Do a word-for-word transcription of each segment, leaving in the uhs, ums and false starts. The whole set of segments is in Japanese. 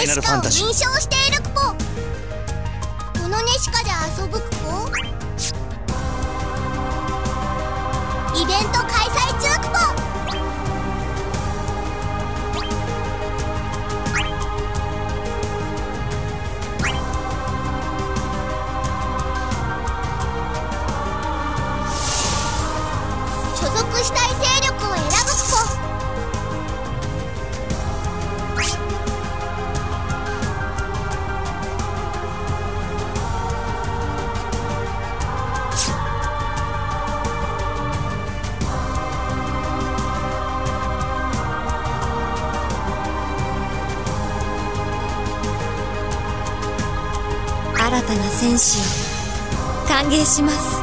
ネシカを認証しているクポ。このネシカで遊ぶクポ。イベント開催中クポ。したい勢力を選ぶクポ。新たな戦士を歓迎します。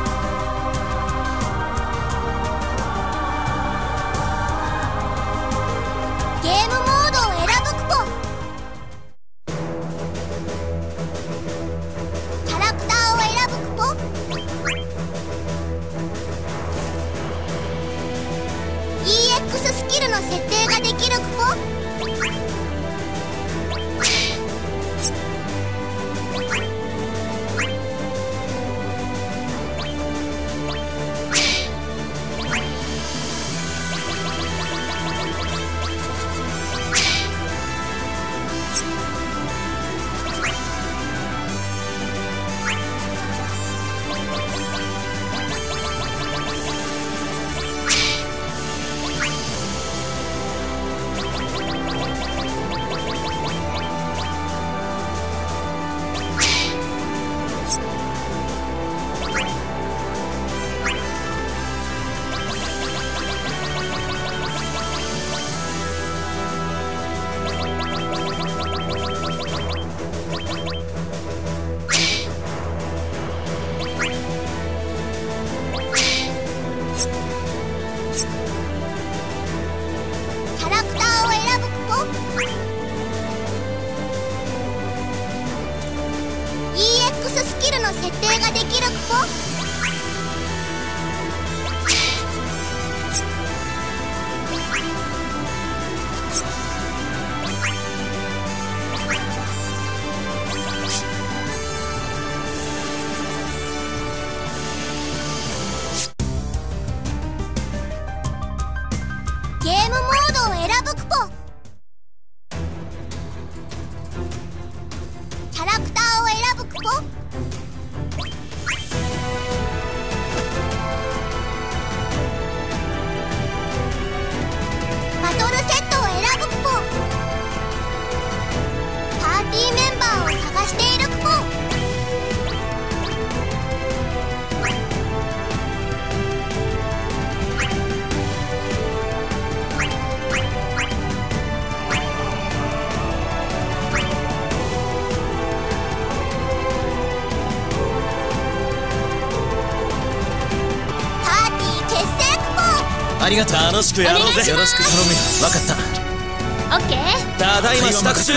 ありがとう。楽しくやろうぜ。よろしく頼むよ。分かった。オッケー。ただいま支度中。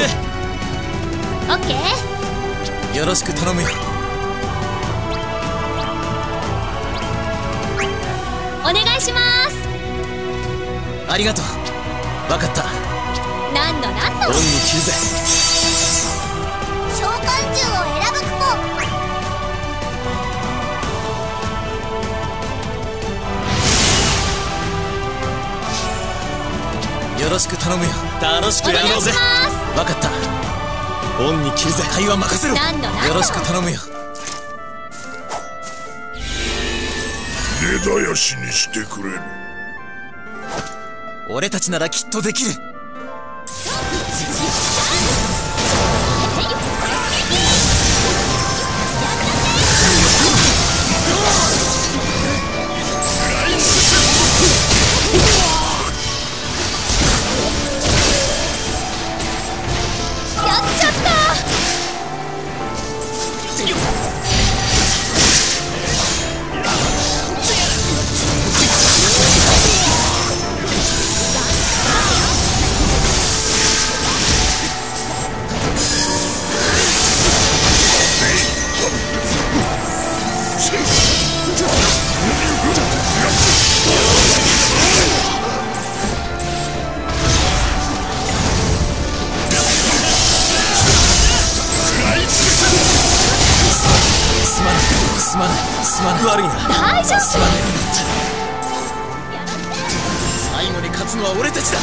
オッケー。よろしく頼むよ。お願いします。ありがとう。分かった。何度何度。オンに切るぜ。召喚獣を選ぶクポ。よろしく頼むよ。楽しくやろうぜ。分かった。オンに切るぜ。対話任せろ。何度何度。よろしく頼むよ。根絶やしにしてくれる。俺たちならきっとできる。悪いな。大丈夫。最後に勝つのは俺たちだ。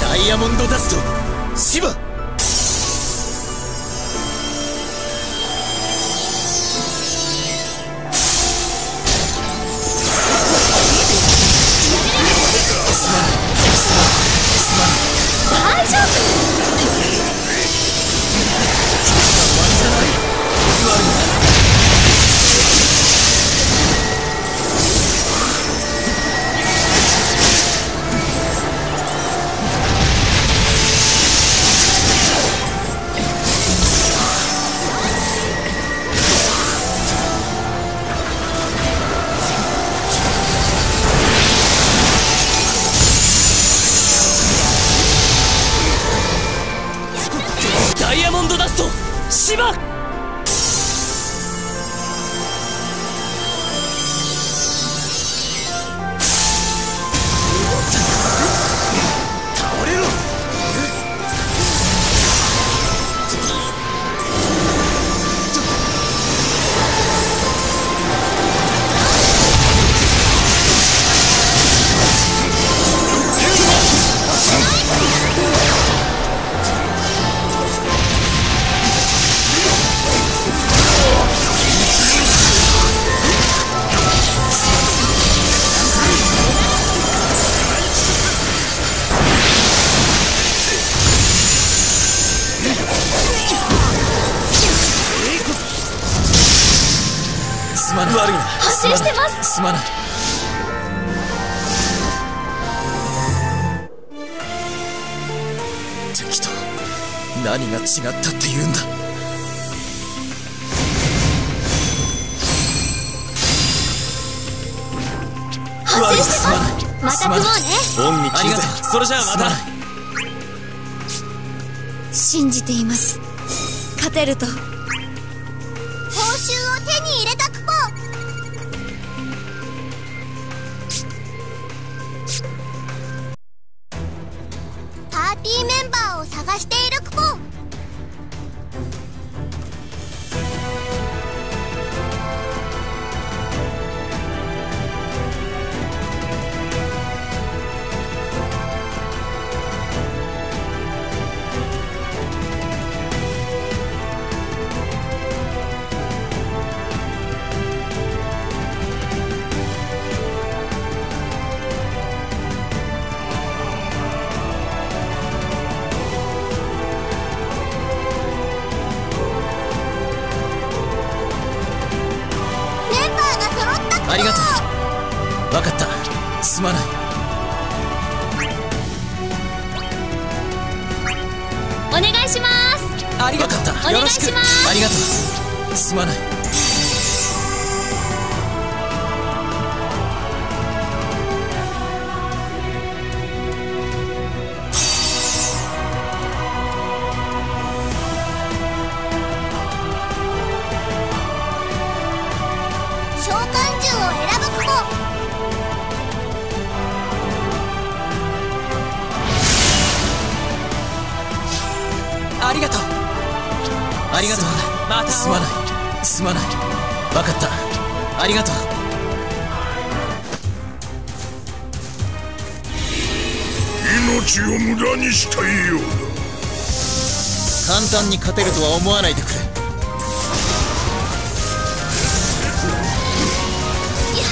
ダイヤモンドダスト、シバ。ダイヤモンドダスト、シバ。倒れろ。発生してます。すまない。敵と何が違ったって言うんだ。発生してます。また組もうね。ありがとう。それじゃあまた。信じています。勝てると。報酬を手に入れたクポ。パーティーメンバーを探しているクポ。ありがとう。わかった。すまない。お願いします。ありがとう。お願いします。ありがとう。すまない。ありがとう。ありがとう。また。すまない。すまない。わかった。ありがとう。命を無駄にしたいようだ。簡単に勝てるとは思わないでくれ。いや、いいね。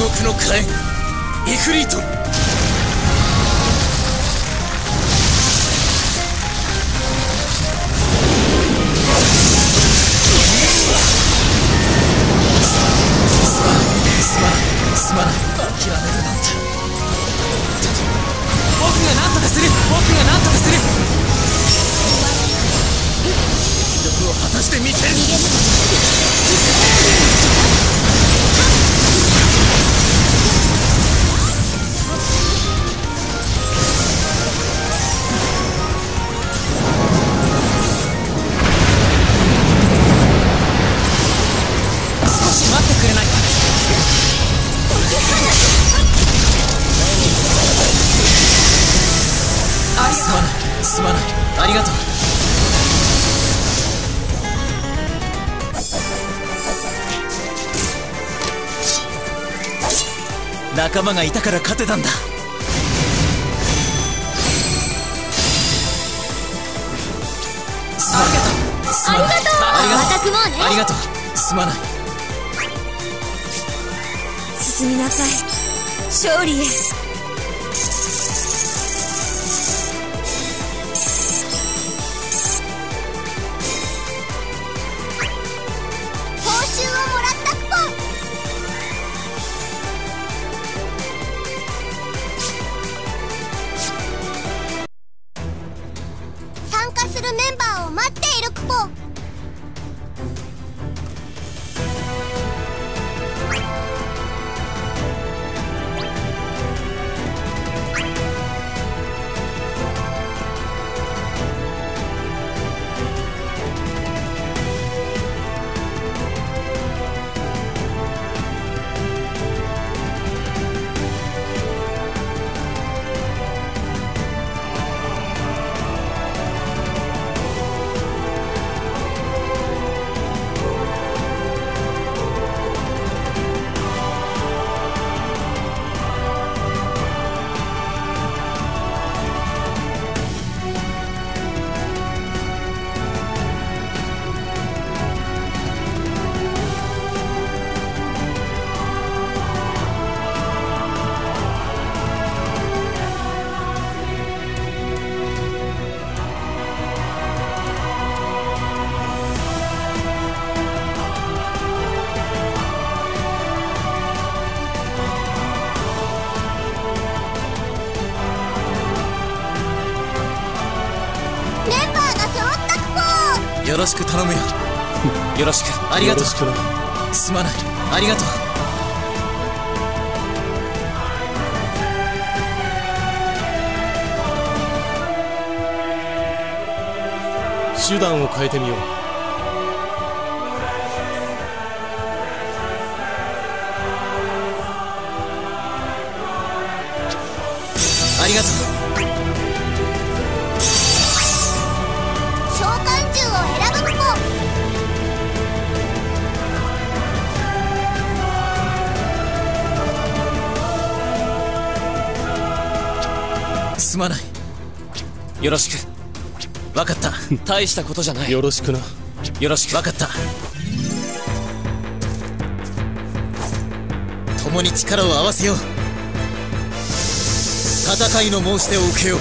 獄の火炎イフリート。すまない、すまない、諦めるなんて。僕が何とかする、僕が何とかする。記録を果たしてみせる。すまない、ありがとう。仲間がいたから勝てたんだ。すまない、すまない、ありがとう。すまない、進みなさい、勝利へ。よろしく頼むよ。よろしく、ありがとう。すまない、ありがとう。手段を変えてみよう。すまない、よろしく。分かった、大したことじゃない。よろしくな、よろしく。分かった。共に力を合わせよう。戦いの申し出を受けよう。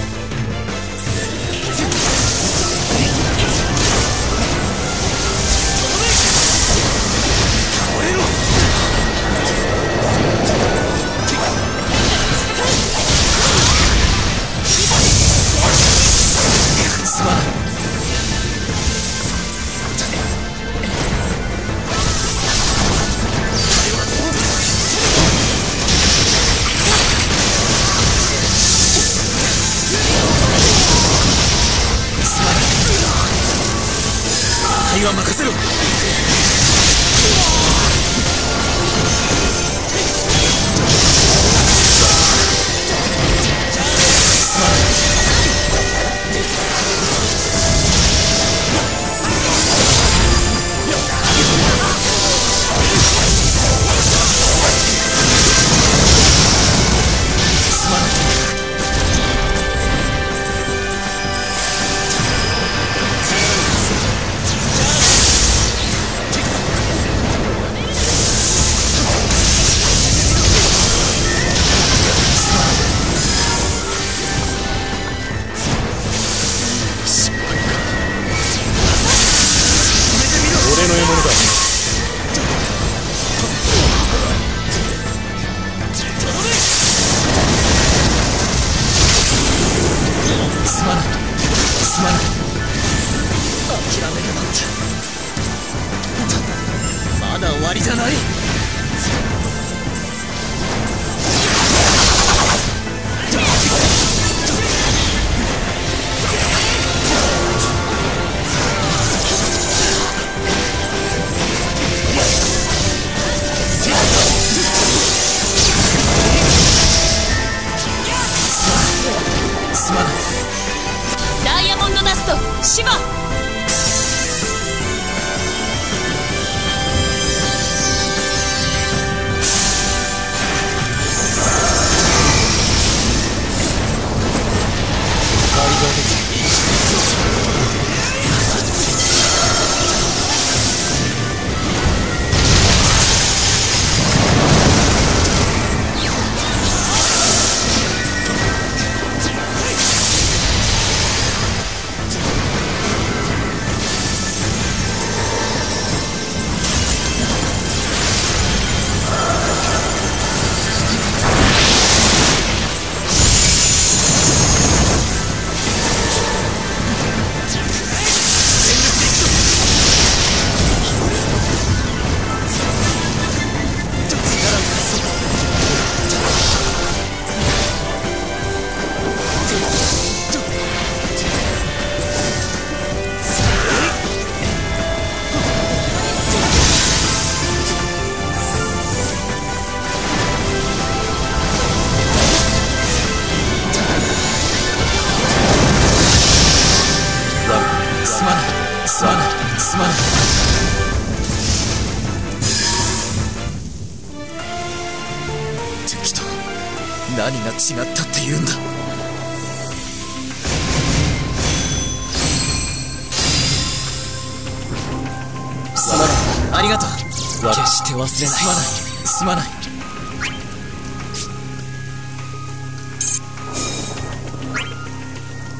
すまない。ダイヤモンドダスト芝何が違ったって言うんだ。すまない。ありがとう。決して忘れない。すまない。すまない。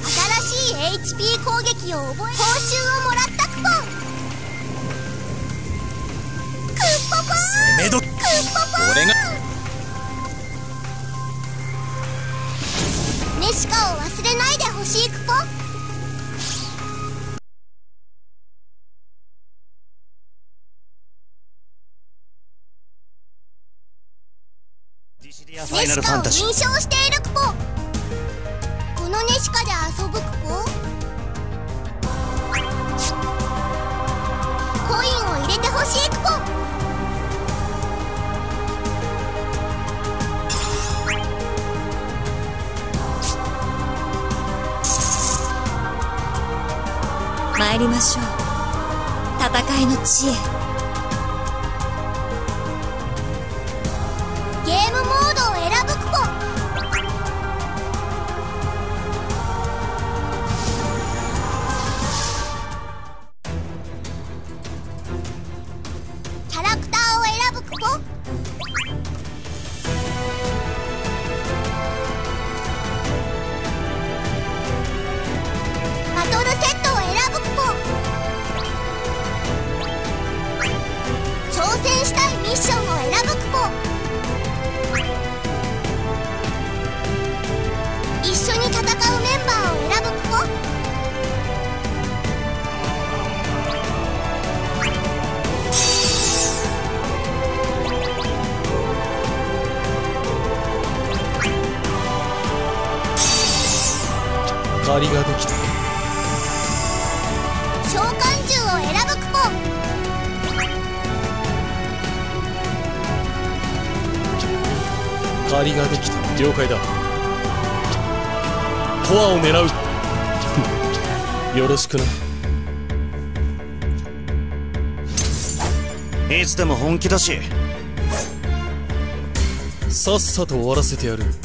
新しい エイチピー 攻撃を覚え、報酬をもらったクポン。クッポポー。攻めど。クッポポー。俺が。ネシカを忘れないでほしいクポ。ネシカを認証しているクポ。このネシカで遊ぶクポ。コインを入れてほしいクポ。参りましょう。戦いの知恵。ゲームモードを選ぶクポ。キャラクターを選ぶクポ。バトルセット挑戦したいミッションを選ぶクポ。一緒に戦うメンバーを選ぶクポ。借りができた。召喚獣を選ぶクポ。借りができた。了解だ。コアを狙う。よろしくな。いつでも本気だし、さっさと終わらせてやる。よっ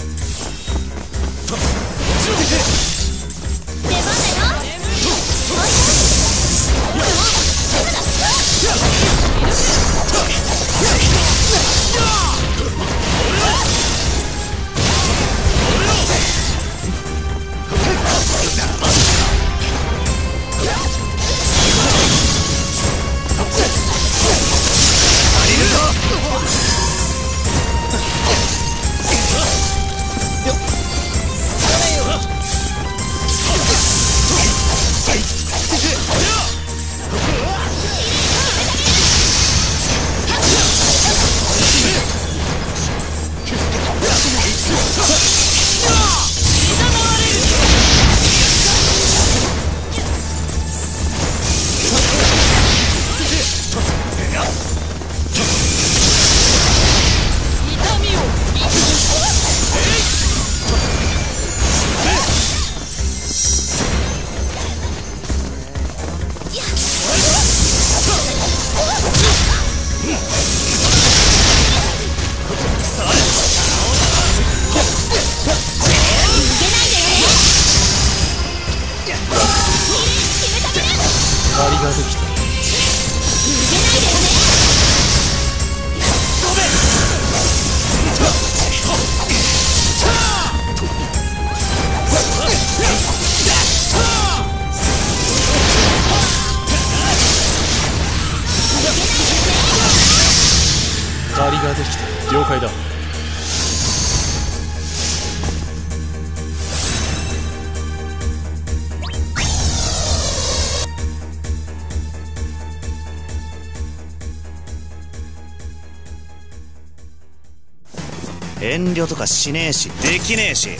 遠慮とかしねえしできねえし。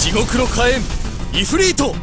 地獄の火炎イフリート。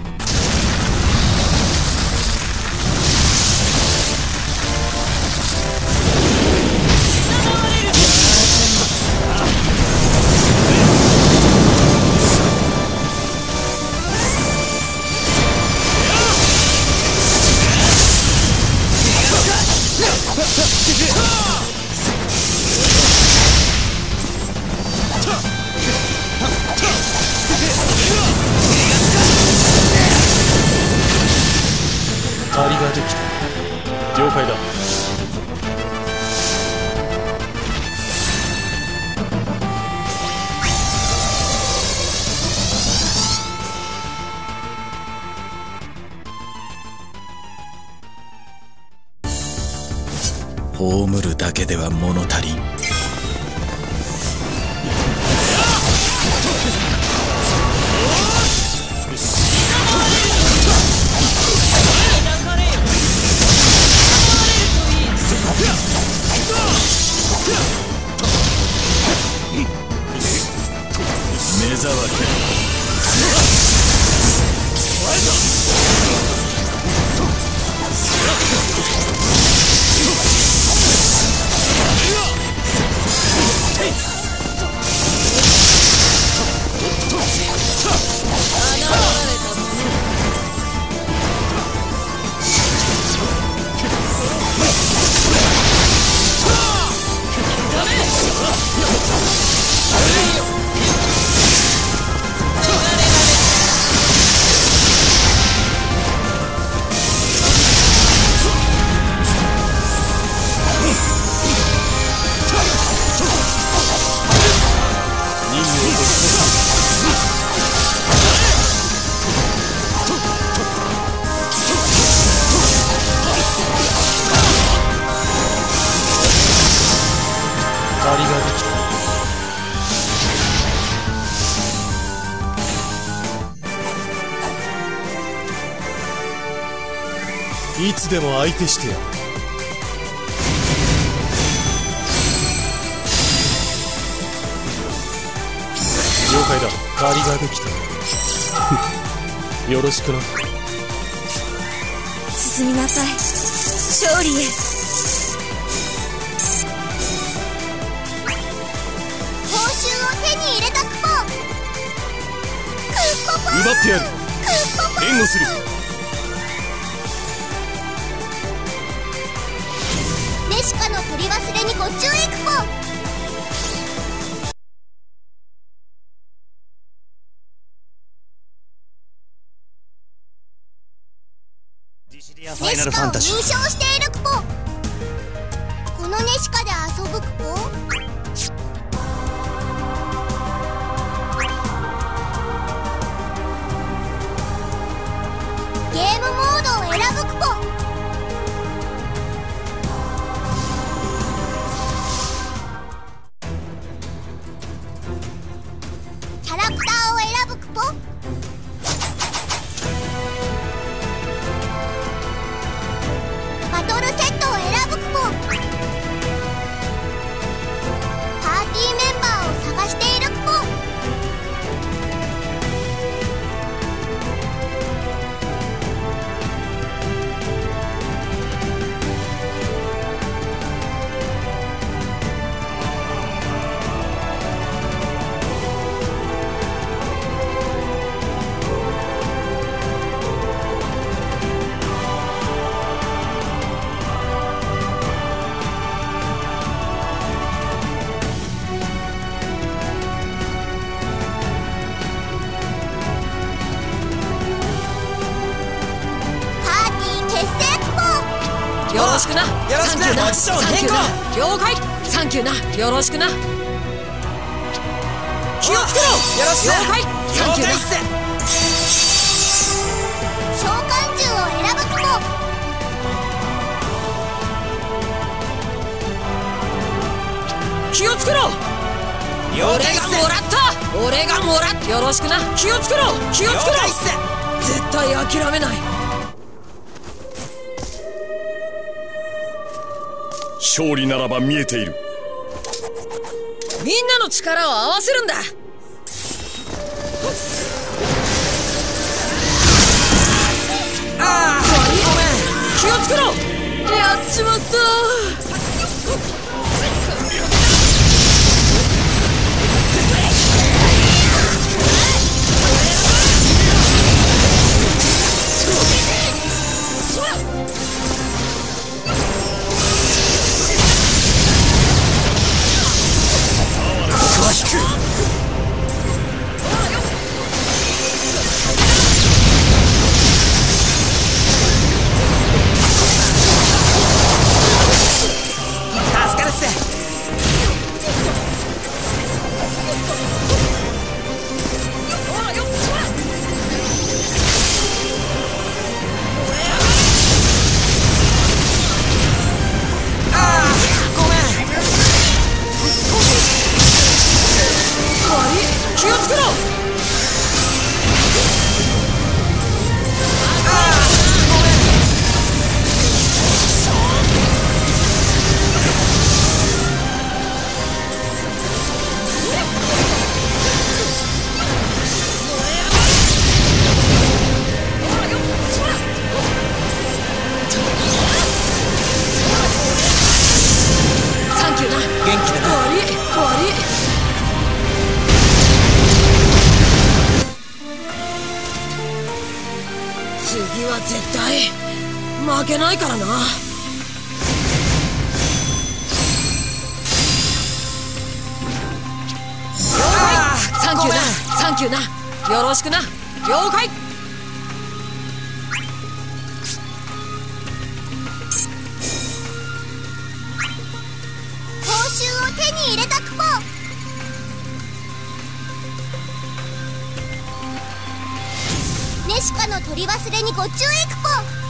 葬るだけでは物足りん。目障り。いつでも相手してやる。了解だ。借りができた。よろしくな。進みなさい、勝利へ。報酬を手に入れたクポ。クッポパー。奪ってやる。クッポパー。援護する。ネシカの取り忘れにご注意クポ。ネシカを入賞しているクポ。このネシカで遊ぶクポ。ゲームモードを選ぶクポ。よろしくな、よろしくな、ポジション変更、了解、サンキューな、よろしくな、気をつけろ、よろしく、了解、サンキューな、召喚獣を選ぶこと。気をつけろ、俺がもらった、俺がもらった、よろしくな、気をつけろ、気をつけろ、絶対諦めない。勝利ならば見えている。みんなの力を合わせるんだ。ああ、ごめん、気をつけろ、やっちまった。負けないからな。サンキューな、サンキューな、よろしくな、了解。報酬を手に入れたクポ。ネシカの取り忘れにご注意クポ。